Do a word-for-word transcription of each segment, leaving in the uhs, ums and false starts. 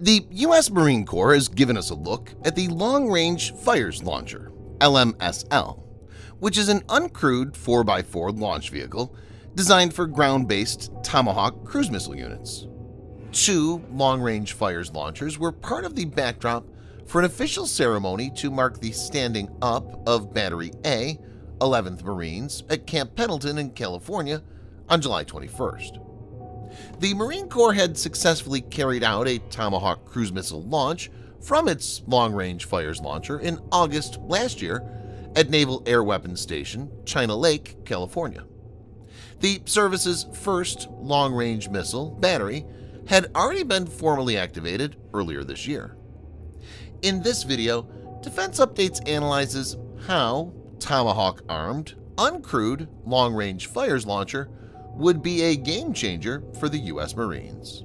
The U S Marine Corps has given us a look at the Long-Range Fires Launcher, L M S L, which is an uncrewed four by four launch vehicle designed for ground-based Tomahawk cruise missile units. Two long-range fires launchers were part of the backdrop for an official ceremony to mark the standing up of Battery A, eleventh Marines, at Camp Pendleton in California on July twenty-first. The Marine Corps had successfully carried out a Tomahawk cruise missile launch from its long-range fires launcher in August last year at Naval Air Weapons Station, China Lake, California. The service's first long-range missile, Battery, had already been formally activated earlier this year. In this video, Defense Updates analyzes how Tomahawk-armed, uncrewed long-range fires launcher would be a game-changer for the U S Marines.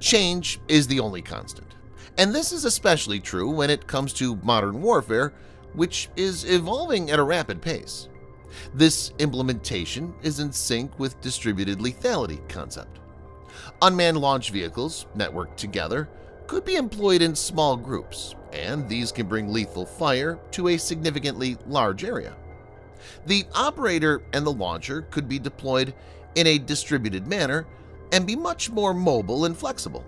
Change is the only constant, and this is especially true when it comes to modern warfare, which is evolving at a rapid pace. This implementation is in sync with distributed lethality concept. Unmanned launch vehicles, networked together, could be employed in small groups, and these can bring lethal fire to a significantly large area. The operator and the launcher could be deployed in a distributed manner and be much more mobile and flexible.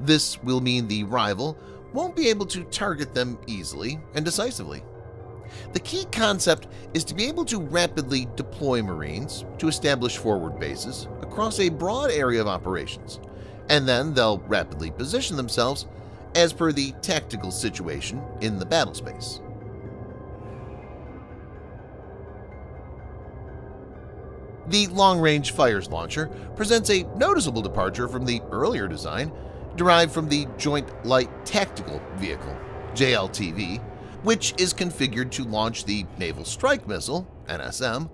This will mean the rival won't be able to target them easily and decisively. The key concept is to be able to rapidly deploy Marines to establish forward bases across a broad area of operations, and then they'll rapidly position themselves as per the tactical situation in the battle space. The long-range fires launcher presents a noticeable departure from the earlier design derived from the Joint Light Tactical Vehicle, J L T V, which is configured to launch the Naval Strike Missile, N S M,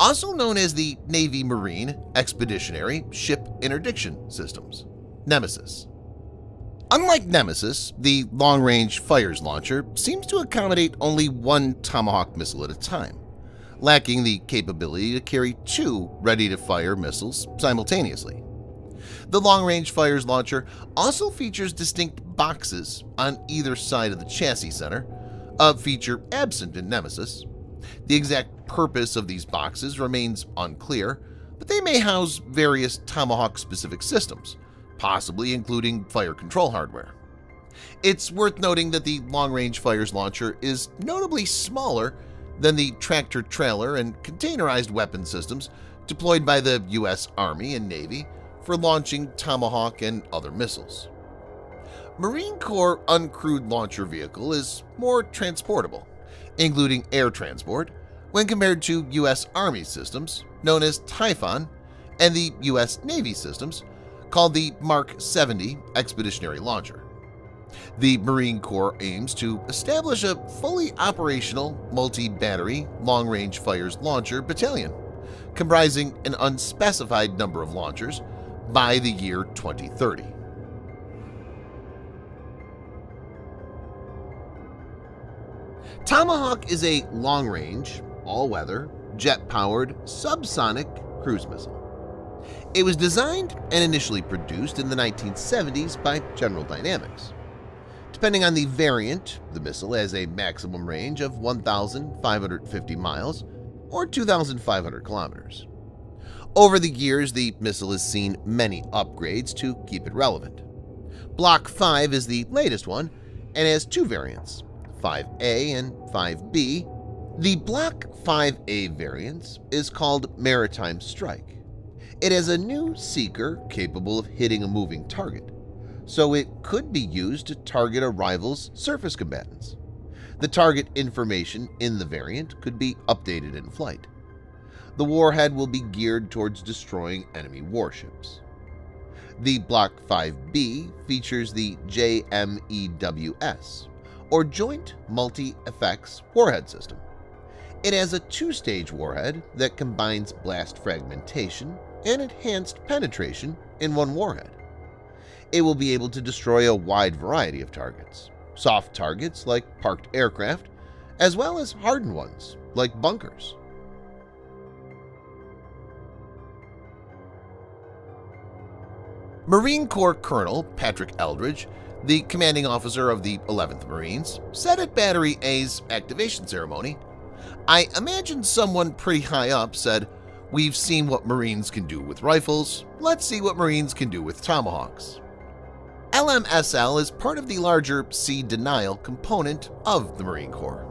also known as the Navy Marine Expeditionary Ship Interdiction Systems, Nemesis. Unlike Nemesis, the long-range fires launcher seems to accommodate only one Tomahawk missile at a time, lacking the capability to carry two ready-to-fire missiles simultaneously. The long-range fires launcher also features distinct boxes on either side of the chassis center, a feature absent in Nemesis. The exact purpose of these boxes remains unclear, but they may house various Tomahawk-specific systems, possibly including fire control hardware. It's worth noting that the long-range fires launcher is notably smaller than the tractor-trailer and containerized weapon systems deployed by the U S Army and Navy for launching Tomahawk and other missiles. Marine Corps uncrewed launcher vehicle is more transportable, including air transport, when compared to U S Army systems known as Typhon and the U S Navy systems called the Mark seventy Expeditionary Launcher. The Marine Corps aims to establish a fully operational multi-battery long-range fires launcher battalion, comprising an unspecified number of launchers by the year twenty thirty. Tomahawk is a long-range, all-weather, jet-powered, subsonic cruise missile. It was designed and initially produced in the nineteen seventies by General Dynamics. Depending on the variant, the missile has a maximum range of one thousand five hundred fifty miles or two thousand five hundred kilometers. Over the years, the missile has seen many upgrades to keep it relevant. Block five is the latest one and has two variants, five A and five B. The Block five A variant is called Maritime Strike. It has a new seeker capable of hitting a moving target, so it could be used to target a rival's surface combatants. The target information in the variant could be updated in flight. The warhead will be geared towards destroying enemy warships. The Block five B features the J M E W S, or Joint Multi-Effects Warhead System. It has a two-stage warhead that combines blast fragmentation and enhanced penetration in one warhead. It will be able to destroy a wide variety of targets, soft targets like parked aircraft, as well as hardened ones like bunkers. Marine Corps Colonel Patrick Eldridge, the commanding officer of the eleventh Marines, said at Battery A's activation ceremony, "I imagine someone pretty high up said, 'We've seen what Marines can do with rifles, let's see what Marines can do with Tomahawks.'" L M S L is part of the larger sea denial component of the Marine Corps.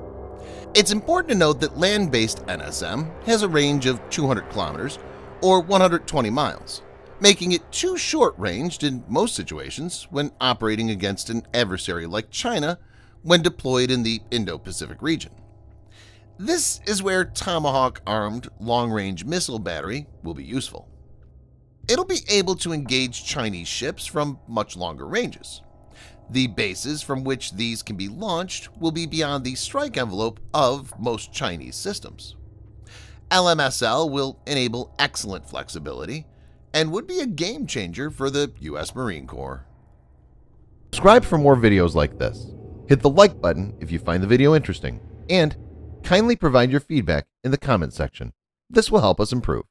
It's important to note that land-based N S M has a range of two hundred kilometers or one hundred twenty miles, making it too short-ranged in most situations when operating against an adversary like China when deployed in the Indo-Pacific region. This is where Tomahawk-armed long-range missile battery will be useful. It'll be able to engage Chinese ships from much longer ranges. The bases from which these can be launched will be beyond the strike envelope of most Chinese systems. L M S L will enable excellent flexibility and would be a game-changer for the U S Marine Corps. Subscribe for more videos like this. Hit the like button if you find the video interesting, and kindly provide your feedback in the comment section. This will help us improve.